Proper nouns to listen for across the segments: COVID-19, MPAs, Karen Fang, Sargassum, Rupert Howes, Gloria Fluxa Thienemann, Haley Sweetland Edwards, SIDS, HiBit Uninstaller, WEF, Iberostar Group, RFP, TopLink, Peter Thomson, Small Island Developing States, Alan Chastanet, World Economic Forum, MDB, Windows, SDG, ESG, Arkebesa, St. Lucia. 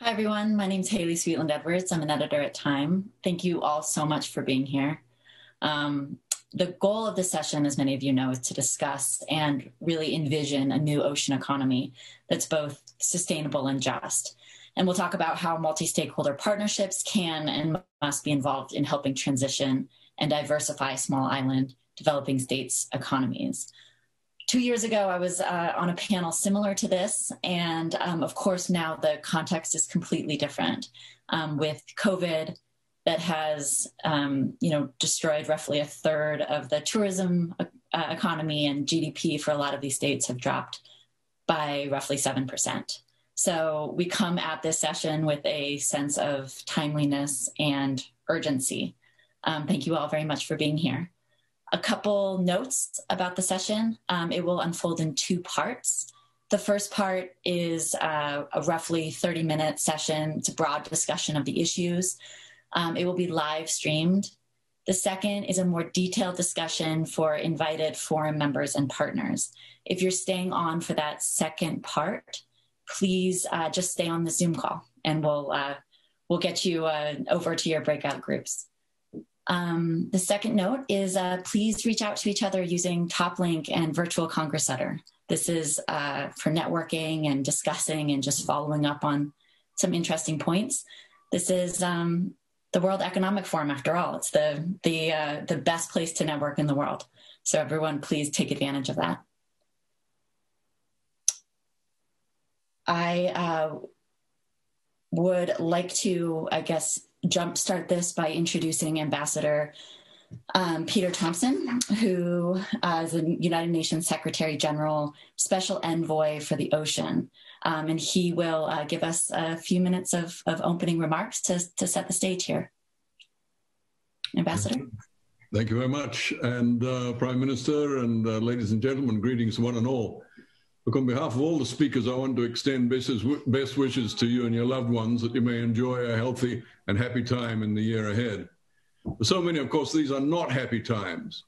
Hi, everyone. My name is Haley Sweetland Edwards. I'm an editor at Time. Thank you all so much for being here. The goal of this session, as many of you know, is to discuss and really envision a new ocean economy that's both sustainable and just. And we'll talk about how multi-stakeholder partnerships can and must be involved in helping transition and diversify small island developing states' economies. 2 years ago, I was on a panel similar to this, and of course now the context is completely different. With COVID that has destroyed roughly a third of the tourism economy, and GDP for a lot of these states have dropped by roughly 7%. So we come at this session with a sense of timeliness and urgency. Thank you all very much for being here. A couple notes about the session. It will unfold in two parts. The first part is a roughly 30-minute session. It's a broad discussion of the issues. It will be live streamed. The second is a more detailed discussion for invited forum members and partners. If you're staying on for that second part, please just stay on the Zoom call, and we'll get you over to your breakout groups. The second note is please reach out to each other using TopLink and Virtual Congress Center. This is for networking and discussing and just following up on some interesting points. This is the World Economic Forum, after all. It's the best place to network in the world. So everyone, please take advantage of that. I would like to, I guess, jumpstart this by introducing Ambassador Peter Thomson, who is the United Nations Secretary General Special Envoy for the Ocean. And he will give us a few minutes of opening remarks to set the stage here. Ambassador? Thank you very much. And Prime Minister and ladies and gentlemen, greetings one and all. Look, on behalf of all the speakers, I want to extend best wishes to you and your loved ones that you may enjoy a healthy and happy time in the year ahead. For so many, of course, these are not happy times.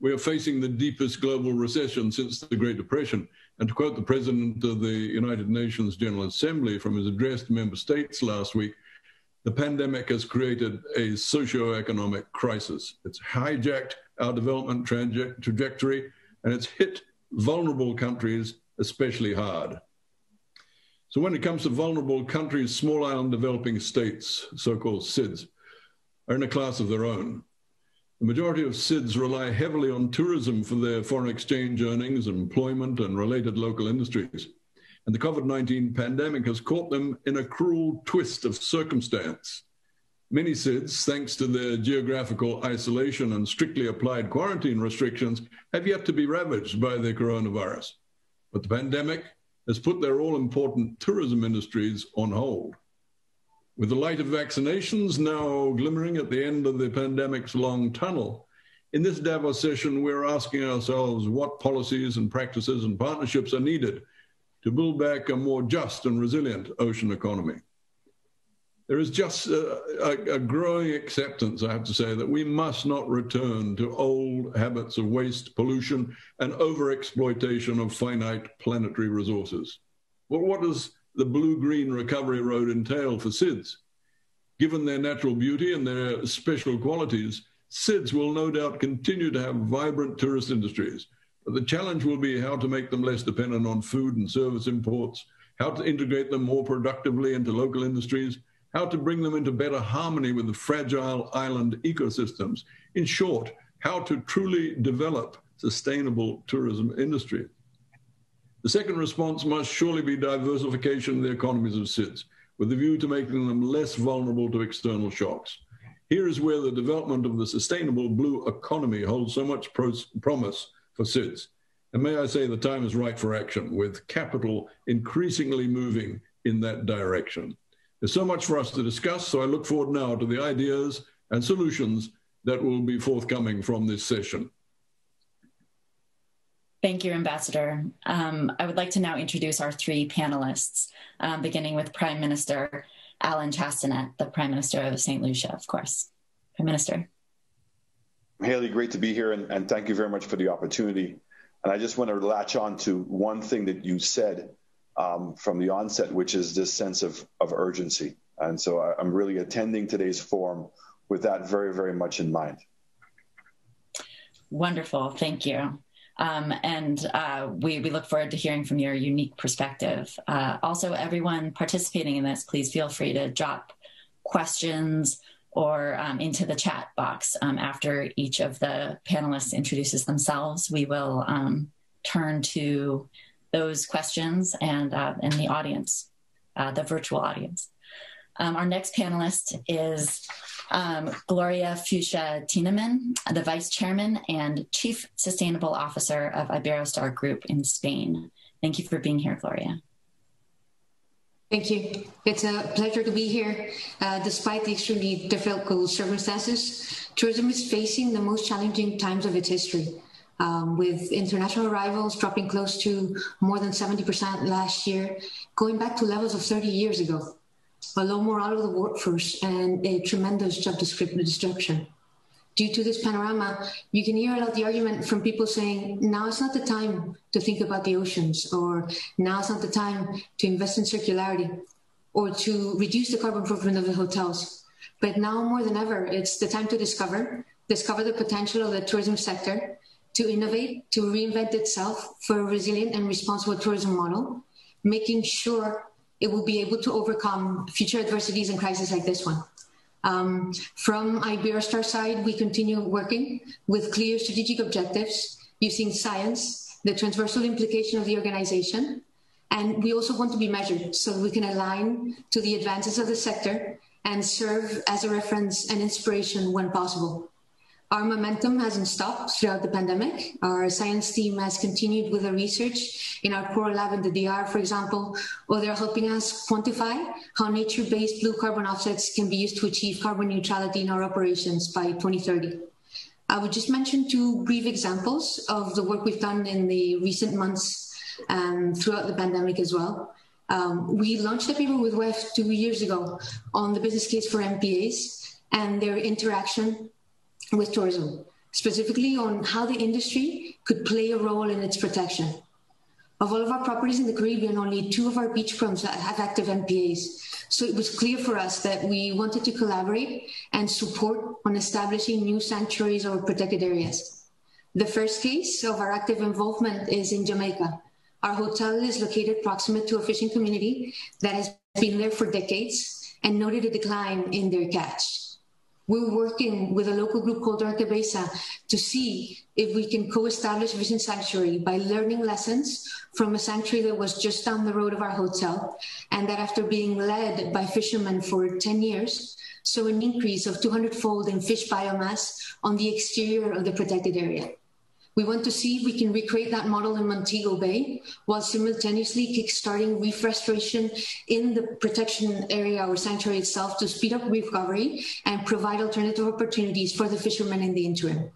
We are facing the deepest global recession since the Great Depression. And to quote the President of the United Nations General Assembly from his address to member states last week, the pandemic has created a socio-economic crisis. It's hijacked our development trajectory, and it's hit vulnerable countries especially hard. So when it comes to vulnerable countries, small island developing states, so-called SIDS, are in a class of their own. The majority of SIDS rely heavily on tourism for their foreign exchange earnings, employment, and related local industries. And the COVID-19 pandemic has caught them in a cruel twist of circumstance. Many SIDS, thanks to their geographical isolation and strictly applied quarantine restrictions, have yet to be ravaged by the coronavirus. But the pandemic has put their all-important tourism industries on hold. With the light of vaccinations now glimmering at the end of the pandemic's long tunnel, in this Davos session, we're asking ourselves what policies and practices and partnerships are needed to build back a more just and resilient ocean economy. There is just a growing acceptance, I have to say, that we must not return to old habits of waste, pollution, and overexploitation of finite planetary resources. Well, what does the blue-green recovery road entail for SIDS? Given their natural beauty and their special qualities, SIDS will no doubt continue to have vibrant tourist industries. But the challenge will be how to make them less dependent on food and service imports, how to integrate them more productively into local industries, how to bring them into better harmony with the fragile island ecosystems. In short, how to truly develop sustainable tourism industry. The second response must surely be diversification of the economies of SIDS, with a view to making them less vulnerable to external shocks. Here is where the development of the sustainable blue economy holds so much promise for SIDS. And may I say the time is right for action, with capital increasingly moving in that direction. There's so much for us to discuss, so I look forward now to the ideas and solutions that will be forthcoming from this session. Thank you, Ambassador. I would like to now introduce our three panelists, beginning with Prime Minister Alan Chastanet, the Prime Minister of St. Lucia, of course. Prime Minister. Haley, great to be here, and thank you very much for the opportunity. And I just want to latch on to one thing that you said from the onset, which is this sense of urgency. And so I'm really attending today's forum with that very, very much in mind. Wonderful, thank you. We look forward to hearing from your unique perspective. Also, everyone participating in this, please feel free to drop questions or into the chat box. After each of the panelists introduces themselves, we will turn to those questions and the audience, the virtual audience. Our next panelist is Gloria Fluxa Thienemann, the Vice Chairman and Chief Sustainable Officer of Iberostar Group in Spain. Thank you for being here, Gloria. Thank you. It's a pleasure to be here. Despite the extremely difficult circumstances, tourism is facing the most challenging times of its history, with international arrivals dropping close to more than 70% last year, going back to levels of 30 years ago. A low morale of the workforce and a tremendous job destruction. Due to this panorama, you can hear a lot of the argument from people saying, now it's not the time to think about the oceans, or now it's not the time to invest in circularity, or to reduce the carbon footprint of the hotels. But now more than ever, it's the time to discover the potential of the tourism sector, to innovate, to reinvent itself for a resilient and responsible tourism model, making sure it will be able to overcome future adversities and crises like this one. From Iberostar side, we continue working with clear strategic objectives using science, the transversal implication of the organization, and we also want to be measured so we can align to the advances of the sector and serve as a reference and inspiration when possible. Our momentum hasn't stopped throughout the pandemic. Our science team has continued with the research in our core lab in the DR, for example, where they're helping us quantify how nature-based blue carbon offsets can be used to achieve carbon neutrality in our operations by 2030. I would just mention two brief examples of the work we've done in the recent months throughout the pandemic as well. We launched a paper with WEF 2 years ago on the business case for MPAs and their interaction with tourism, specifically on how the industry could play a role in its protection. Of all of our properties in the Caribbean, only 2 of our beachfronts have active MPAs. So it was clear for us that we wanted to collaborate and support on establishing new sanctuaries or protected areas. The first case of our active involvement is in Jamaica. Our hotel is located proximate to a fishing community that has been there for decades and noted a decline in their catch. We're working with a local group called Arkebesa to see if we can co-establish a fishing sanctuary by learning lessons from a sanctuary that was just down the road of our hotel, and that after being led by fishermen for 10 years, saw an increase of 200-fold in fish biomass on the exterior of the protected area. We want to see if we can recreate that model in Montego Bay while simultaneously kickstarting reef restoration in the protection area or sanctuary itself to speed up recovery and provide alternative opportunities for the fishermen in the interim.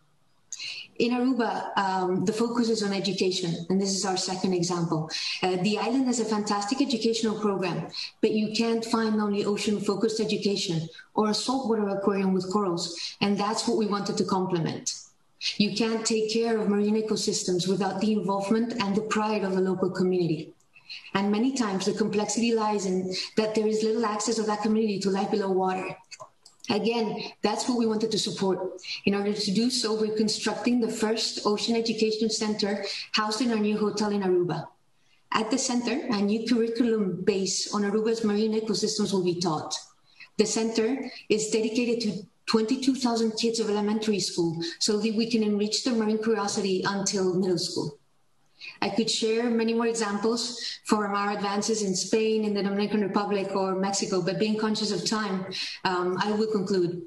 In Aruba, the focus is on education, and this is our second example. The island has a fantastic educational program, but you can't find only ocean-focused education or a saltwater aquarium with corals, and that's what we wanted to complement. You can't take care of marine ecosystems without the involvement and the pride of the local community. And many times the complexity lies in that there is little access of that community to life below water. Again, that's what we wanted to support. In order to do so, we're constructing the first ocean education center housed in our new hotel in Aruba. At the center, a new curriculum based on Aruba's marine ecosystems will be taught. The center is dedicated to 22,000 kids of elementary school so that we can enrich their marine curiosity until middle school. I could share many more examples from our advances in Spain, in the Dominican Republic, or Mexico, but being conscious of time, I will conclude.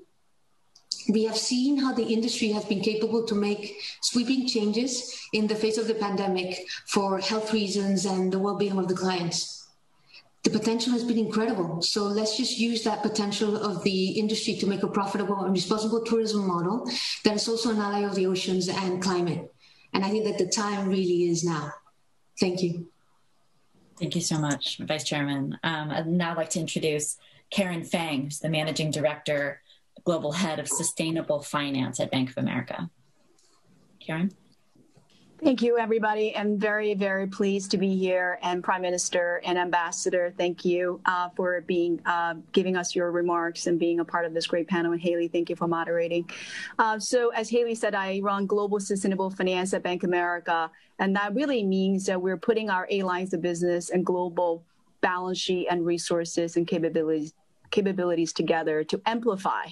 We have seen how the industry has been capable to make sweeping changes in the face of the pandemic for health reasons and the well-being of the clients. The potential has been incredible, so let's just use that potential of the industry to make a profitable and responsible tourism model that is also an ally of the oceans and climate. And I think that the time really is now. Thank you. Thank you so much, Vice Chairman. I'd now like to introduce Karen Fang, who's the Managing Director, Global Head of Sustainable Finance at Bank of America. Karen? Thank you, everybody. I'm very, very pleased to be here. And Prime Minister and Ambassador, thank you for giving us your remarks and being a part of this great panel. And Haley, thank you for moderating. So as Haley said, I run Global Sustainable Finance at Bank of America. And that really means that we're putting our A lines of business and global balance sheet and resources and capabilities together to amplify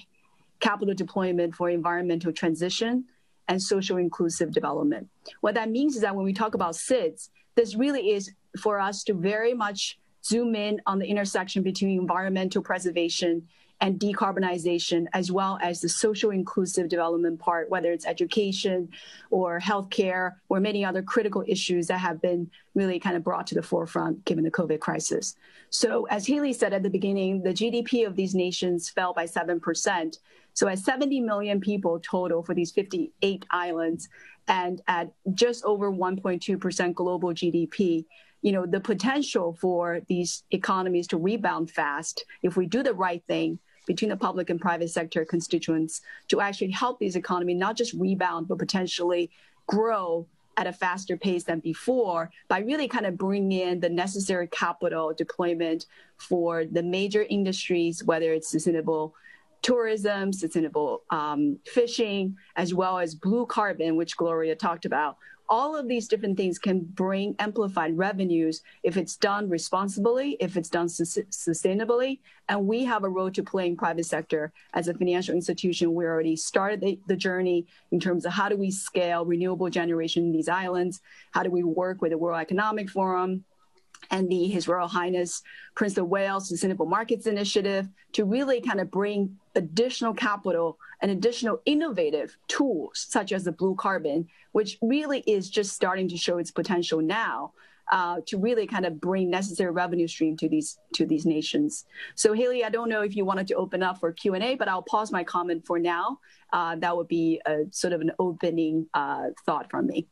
capital deployment for environmental transition and social inclusive development. What that means is that when we talk about SIDS, this really is for us to very much zoom in on the intersection between environmental preservation and decarbonization, as well as the social inclusive development part, whether it's education or healthcare or many other critical issues that have been really kind of brought to the forefront given the COVID crisis. So as Haley said at the beginning, the GDP of these nations fell by 7%. So at 70 million people total for these 58 islands and at just over 1.2% global GDP, you know, the potential for these economies to rebound fast if we do the right thing between the public and private sector constituents to actually help these economies not just rebound, but potentially grow at a faster pace than before by really kind of bringing in the necessary capital deployment for the major industries, whether it's sustainable tourism, sustainable fishing, as well as blue carbon, which Gloria talked about. All of these different things can bring amplified revenues if it's done responsibly, if it's done sustainably. And we have a role to play in private sector. As a financial institution, we already started the journey in terms of how do we scale renewable generation in these islands? How do we work with the World Economic Forum and the His Royal Highness Prince of Wales Sustainable Markets Initiative to really kind of bring additional capital and additional innovative tools, such as the blue carbon, which really is just starting to show its potential now to really kind of bring necessary revenue stream to these nations. So Haley, I don't know if you wanted to open up for Q&A, but I'll pause my comment for now. That would be sort of an opening thought from me.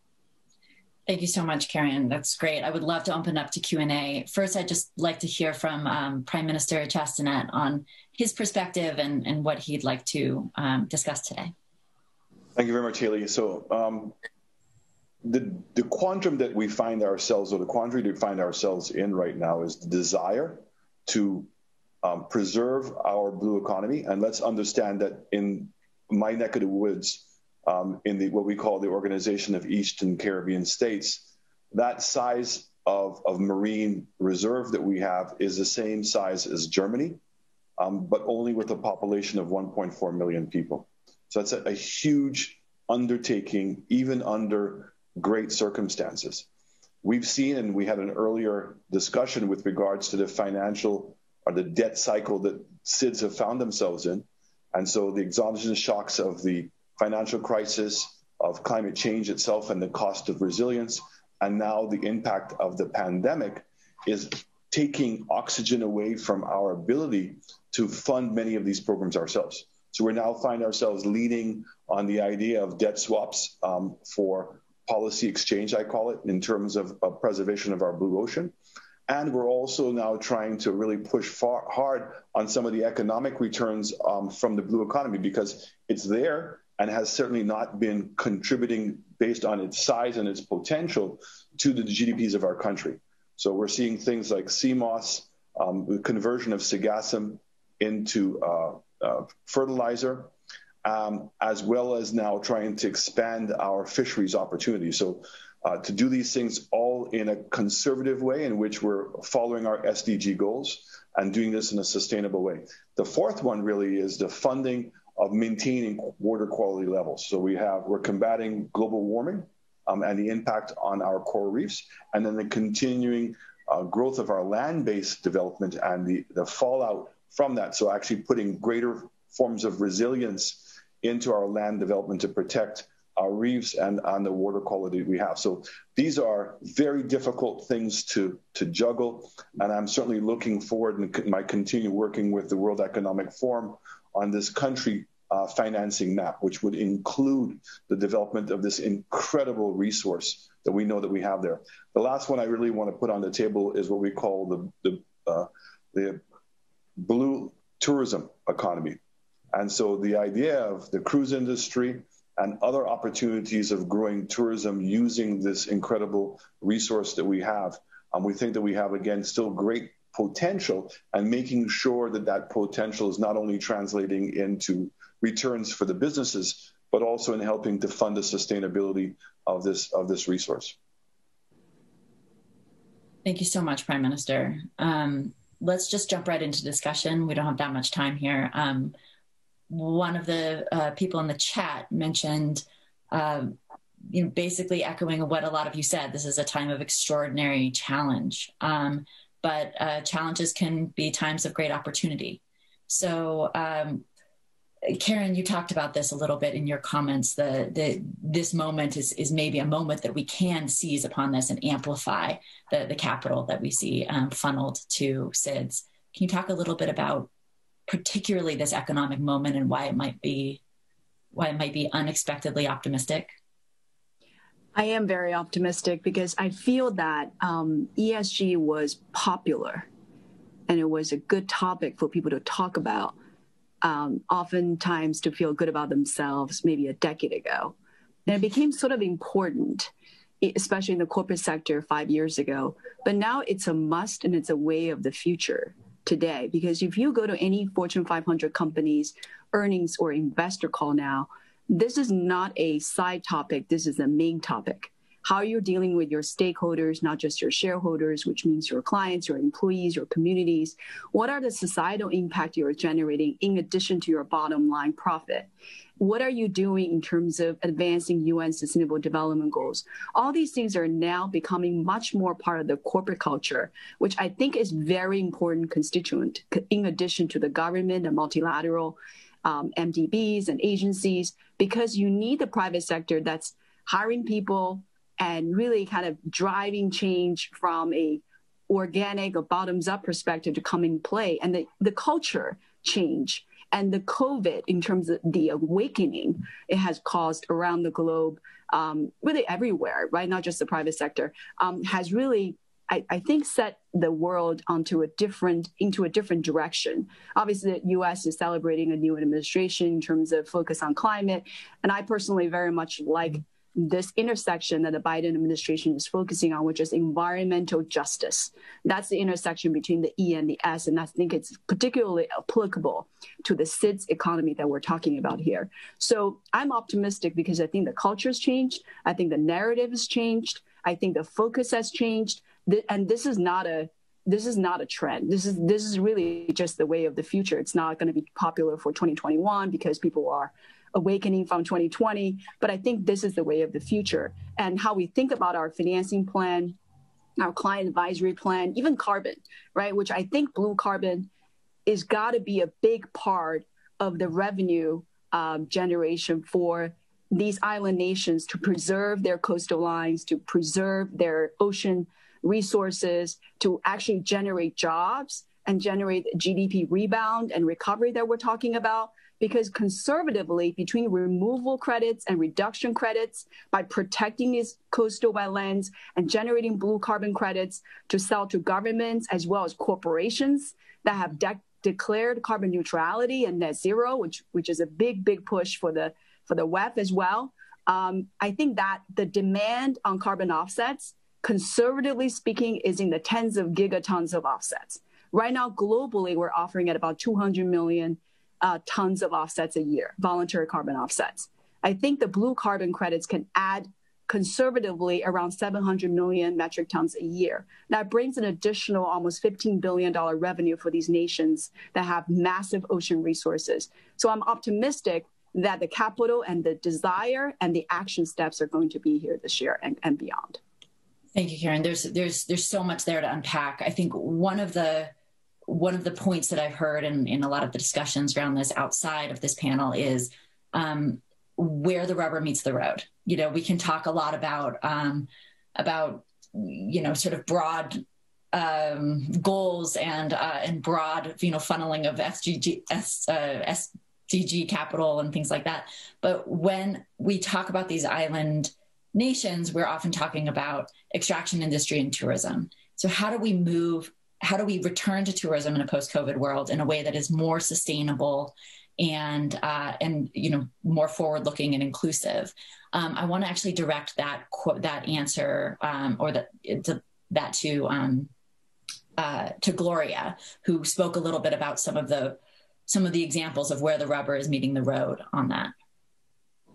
Thank you so much, Karen. That's great. I would love to open up to Q&A. First, I'd just like to hear from Prime Minister Chastanet on his perspective and what he'd like to discuss today. Thank you very much, Haley. So the quantum that we find ourselves, or the quandary that we find ourselves in right now is the desire to preserve our blue economy. And let's understand that in my neck of the woods, in what we call the Organization of Eastern Caribbean States, that size of marine reserve that we have is the same size as Germany, but only with a population of 1.4 million people. So that's a huge undertaking, even under great circumstances. We've seen, and we had an earlier discussion with regards to the financial or the debt cycle that SIDS have found themselves in. And so the exogenous shocks of the financial crisis, of climate change itself and the cost of resilience, and now the impact of the pandemic is taking oxygen away from our ability to fund many of these programs ourselves. So we now find ourselves leaning on the idea of debt swaps for policy exchange, I call it, in terms of preservation of our blue ocean. And we're also now trying to really push hard on some of the economic returns from the blue economy, because it's there and has certainly not been contributing based on its size and its potential to the GDPs of our country. So we're seeing things like CMOS, the conversion of sargassum into fertilizer, as well as now trying to expand our fisheries opportunities. So to do these things all in a conservative way in which we're following our SDG goals and doing this in a sustainable way. The fourth one really is the funding of maintaining water quality levels. So we're combating global warming and the impact on our coral reefs, and then the continuing growth of our land-based development and the fallout from that. So actually putting greater forms of resilience into our land development to protect our reefs and on the water quality we have. So these are very difficult things to juggle. And I'm certainly looking forward in my continued working with the World Economic Forum on this country financing map, which would include the development of this incredible resource that we know that we have there. The last one I really want to put on the table is what we call the blue tourism economy. And so the idea of the cruise industry, and other opportunities of growing tourism using this incredible resource that we have. We think that we have, again, still great potential, and making sure that that potential is not only translating into returns for the businesses, but also in helping to fund the sustainability of this resource. Thank you so much, Prime Minister. Let's just jump right into discussion. We don't have that much time here. One of the people in the chat mentioned, you know, basically echoing what a lot of you said, this is a time of extraordinary challenge, but challenges can be times of great opportunity. So Karen, you talked about this a little bit in your comments, this moment is maybe a moment that we can seize upon this and amplify the capital that we see funneled to SIDS. Can you talk a little bit about particularly this economic moment and why it might be unexpectedly optimistic? I am very optimistic because I feel that ESG was popular and it was a good topic for people to talk about. Oftentimes to feel good about themselves maybe a decade ago. And it became sort of important, especially in the corporate sector 5 years ago. But now it's a must and it's a way of the future today, because if you go to any Fortune 500 companies, earnings or investor call now, this is not a side topic. This is the main topic. How you're dealing with your stakeholders, not just your shareholders, which means your clients, your employees, your communities. What are the societal impact you're generating in addition to your bottom line profit? What are you doing in terms of advancing UN Sustainable Development Goals? All these things are now becoming much more part of the corporate culture, which I think is very important constituent in addition to the government and multilateral MDBs and agencies, because you need the private sector that's hiring people, and really kind of driving change from a organic or bottoms-up perspective to come in play. And the culture change and the COVID in terms of the awakening it has caused around the globe, really everywhere, right? Not just the private sector, has really, I think, set the world into a different direction. Obviously, the U.S. is celebrating a new administration in terms of focus on climate. And I personally very much like this intersection that the Biden administration is focusing on, which is environmental justice. That's the intersection between the E and the S, and I think it's particularly applicable to the SIDS economy that we're talking about here. So I'm optimistic because I think the culture's changed. I think the narrative has changed. I think the focus has changed. And this is not a trend. This is really just the way of the future. It's not going to be popular for 2021 because people are awakening from 2020, but I think this is the way of the future. And how we think about our financing plan, our client advisory plan, even carbon, right? Which I think blue carbon is got to be a big part of the revenue generation for these island nations to preserve their coastal lines, to preserve their ocean resources, to actually generate jobs and generate GDP rebound and recovery that we're talking about. Because conservatively, between removal credits and reduction credits, by protecting these coastal wetlands and generating blue carbon credits to sell to governments as well as corporations that have declared carbon neutrality and net zero, which is a big push for the WEF as well. I think that the demand on carbon offsets, conservatively speaking, is in the tens of gigatons of offsets. Right now, globally, we're offering at about 200 million tons of offsets a year, voluntary carbon offsets. I think the blue carbon credits can add conservatively around 700 million metric tons a year. That brings an additional almost $15 billion revenue for these nations that have massive ocean resources. So I'm optimistic that the capital and the desire and the action steps are going to be here this year and beyond. Thank you, Karen. There's so much there to unpack. I think one of the points that I've heard in a lot of the discussions around this outside of this panel is where the rubber meets the road. You know, we can talk a lot about you know, sort of broad goals and broad, you know, funneling of SDG capital and things like that. But when we talk about these island nations, we're often talking about extraction industry and tourism. So how do we return to tourism in a post-COVID world in a way that is more sustainable and you know, more forward-looking and inclusive. I want to actually direct that answer to Gloria, who spoke a little bit about some of the examples of where the rubber is meeting the road on that.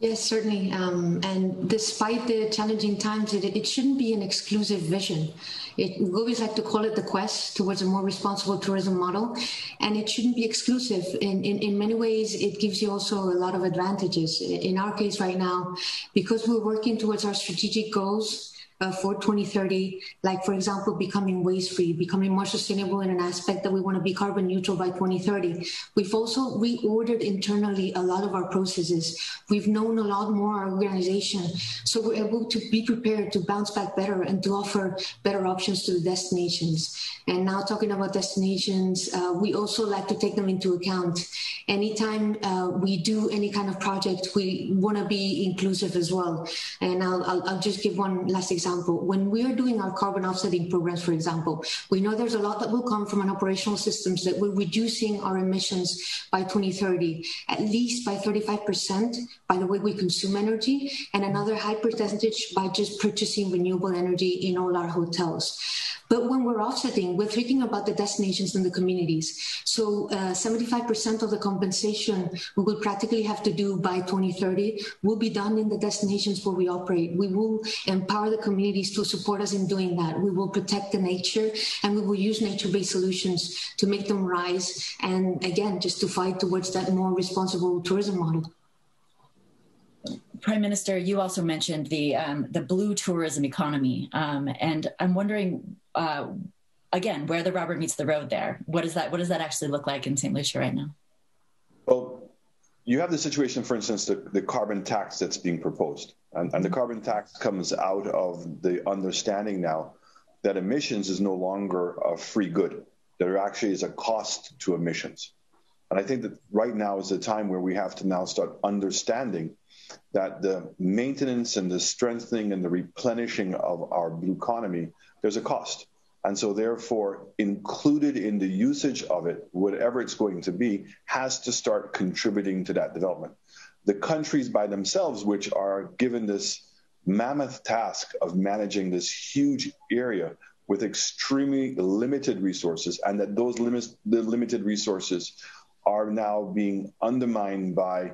Yes, certainly. And despite the challenging times, it shouldn't be an exclusive vision. We always like to call it the quest towards a more responsible tourism model, and it shouldn't be exclusive. In many ways, it gives you also a lot of advantages. In our case right now, because we're working towards our strategic goals for 2030, like, for example, becoming waste-free, becoming more sustainable in an aspect that we want to be carbon neutral by 2030. We've also reordered internally a lot of our processes. We've known a lot more our organization, so we're able to be prepared to bounce back better and to offer better options to the destinations. And now, talking about destinations, we also like to take them into account. Anytime we do any kind of project, we want to be inclusive as well. And I'll just give one last example. When we are doing our carbon offsetting programs, for example, we know there's a lot that will come from an operational systems that we're reducing our emissions by 2030, at least by 35% by the way we consume energy, and another high percentage by just purchasing renewable energy in all our hotels. But when we're offsetting, we're thinking about the destinations and the communities. So 75% of the compensation we will practically have to do by 2030 will be done in the destinations where we operate. We will empower the communities to support us in doing that. We will protect the nature, and we will use nature-based solutions to make them rise. And again, just to fight towards that more responsible tourism model. Prime Minister, you also mentioned the blue tourism economy, and I'm wondering again where the rubber meets the road there. What does that actually look like in St. Lucia right now? Well, you have the situation, for instance, the carbon tax that's being proposed, and the carbon tax comes out of the understanding now that emissions is no longer a free good. There actually is a cost to emissions, and I think that right now is the time where we have to now start understanding that the maintenance and the strengthening and the replenishing of our blue economy, there's a cost. And so therefore, included in the usage of it, whatever it's going to be, has to start contributing to that development. The countries by themselves, which are given this mammoth task of managing this huge area with extremely limited resources, and that those limited resources are now being undermined by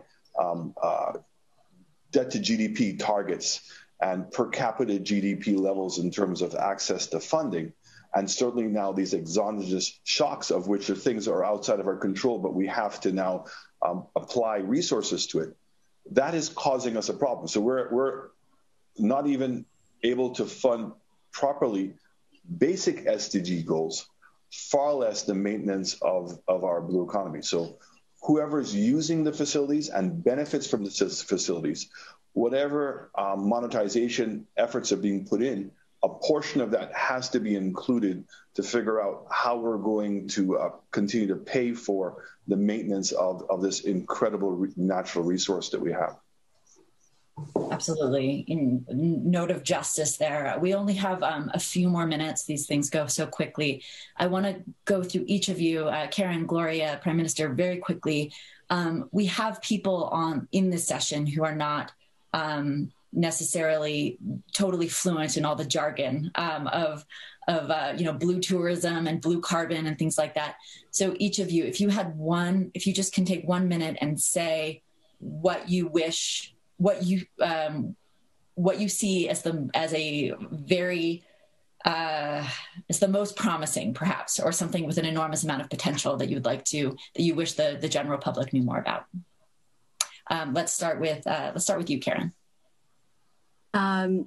debt to GDP targets and per capita GDP levels in terms of access to funding. And certainly now these exogenous shocks, of which are things that are outside of our control, but we have to now apply resources to it. That is causing us a problem. So we're not even able to fund properly basic SDG goals, far less the maintenance of our blue economy. So whoever's using the facilities and benefits from the facilities, whatever monetization efforts are being put in, a portion of that has to be included to figure out how we're going to continue to pay for the maintenance of this incredible natural resource that we have. Absolutely. In note of justice there. We only have a few more minutes. These things go so quickly. I want to go through each of you, Karen, Gloria, Prime Minister, very quickly. We have people in this session who are not necessarily totally fluent in all the jargon of you know, blue tourism and blue carbon and things like that. So each of you, if you just can take 1 minute and say what you wish, what you see as the most promising, perhaps, or something with an enormous amount of potential that you would like to, that you wish the general public knew more about. Let's start with you, Karen. I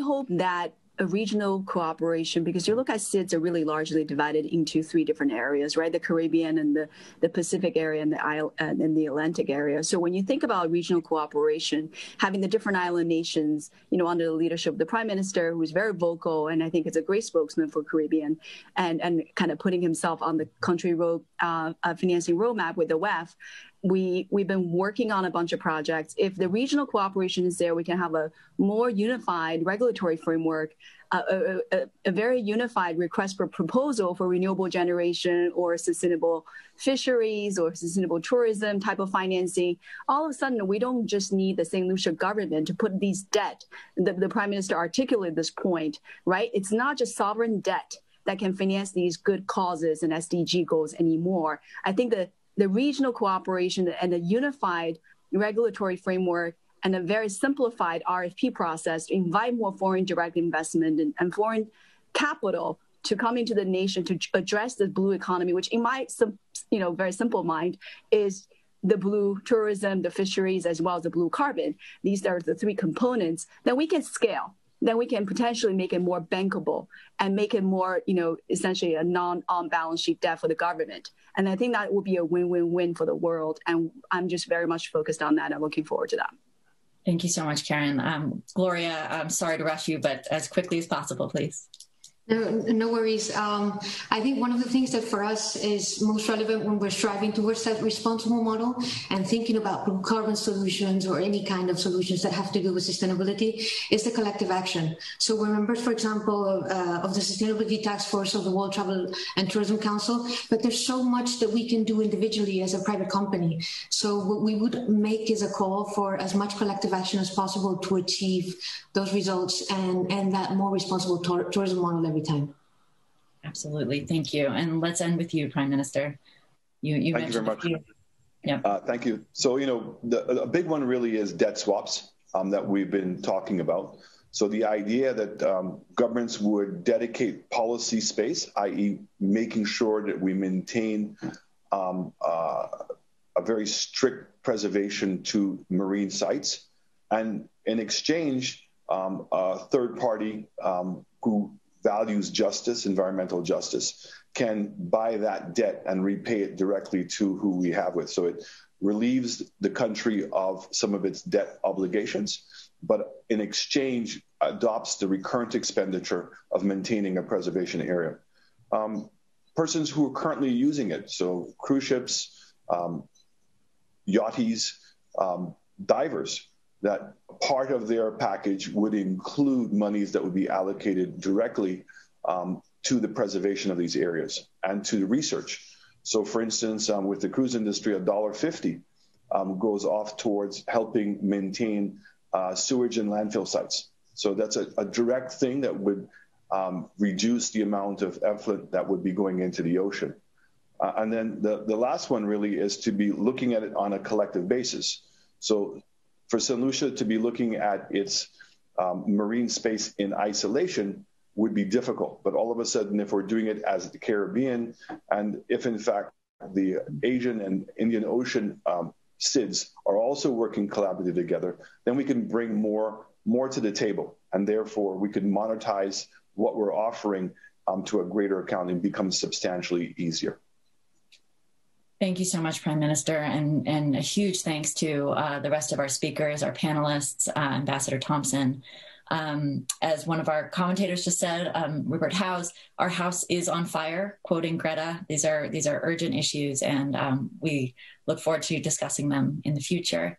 hope that a regional cooperation, because you look at SIDS are really largely divided into three different areas, right? The Caribbean and the Pacific area and the Atlantic area. So when you think about regional cooperation, having the different island nations, you know, under the leadership of the Prime Minister, who's very vocal, and I think is a great spokesman for Caribbean, and kind of putting himself on the country road financing roadmap with the WEF, We've been working on a bunch of projects. If the regional cooperation is there, we can have a more unified regulatory framework a very unified request for proposal for renewable generation or sustainable fisheries or sustainable tourism type of financing, all of a sudden we don't just need the St. Lucia government to put these debt. The Prime Minister articulated this point, right? It's not just sovereign debt that can finance these good causes and SDG goals anymore. I think that the regional cooperation and the unified regulatory framework and a very simplified RFP process to invite more foreign direct investment and foreign capital to come into the nation to address the blue economy, which in my very simple mind is the blue tourism, the fisheries, as well as the blue carbon. These are the three components that we can scale. Then we can potentially make it more bankable and make it more, essentially a non-on-balance sheet debt for the government. And I think that will be a win-win-win for the world. And I'm just very much focused on that. I'm looking forward to that. Thank you so much, Karen. Gloria, I'm sorry to rush you, but as quickly as possible, please. No worries. I think one of the things that for us is most relevant when we're striving towards that responsible model and thinking about blue carbon solutions or any kind of solutions that have to do with sustainability is the collective action. So we're members, for example, of the Sustainability Task Force of the World Travel and Tourism Council, but there's so much that we can do individually as a private company. So what we would make is a call for as much collective action as possible to achieve those results and that more responsible tourism model every time. Absolutely. Thank you. And let's end with you, Prime Minister. You thank mentioned you very much. Yeah. Thank you. So, a big one really is debt swaps that we've been talking about. So the idea that governments would dedicate policy space, i.e. making sure that we maintain a very strict preservation to marine sites. And in exchange, a third party who values justice, environmental justice, can buy that debt and repay it directly to who we have with. So it relieves the country of some of its debt obligations, but in exchange adopts the recurrent expenditure of maintaining a preservation area. Persons who are currently using it, so cruise ships, yachties, divers, that part of their package would include monies that would be allocated directly to the preservation of these areas and to the research. So for instance, with the cruise industry, $1.50 goes off towards helping maintain sewage and landfill sites. So that's a direct thing that would reduce the amount of effluent that would be going into the ocean. And then the last one really is to be looking at it on a collective basis. So for St. Lucia to be looking at its marine space in isolation would be difficult. But all of a sudden, if we're doing it as the Caribbean, and if in fact the Asian and Indian Ocean SIDS are also working collaboratively together, then we can bring more to the table. And therefore, we can monetize what we're offering to a greater account and become substantially easier. Thank you so much, Prime Minister, and a huge thanks to the rest of our speakers, our panelists, Ambassador Thomson. As one of our commentators just said, Rupert Howes, our house is on fire, quoting Greta. These are urgent issues, and we look forward to discussing them in the future.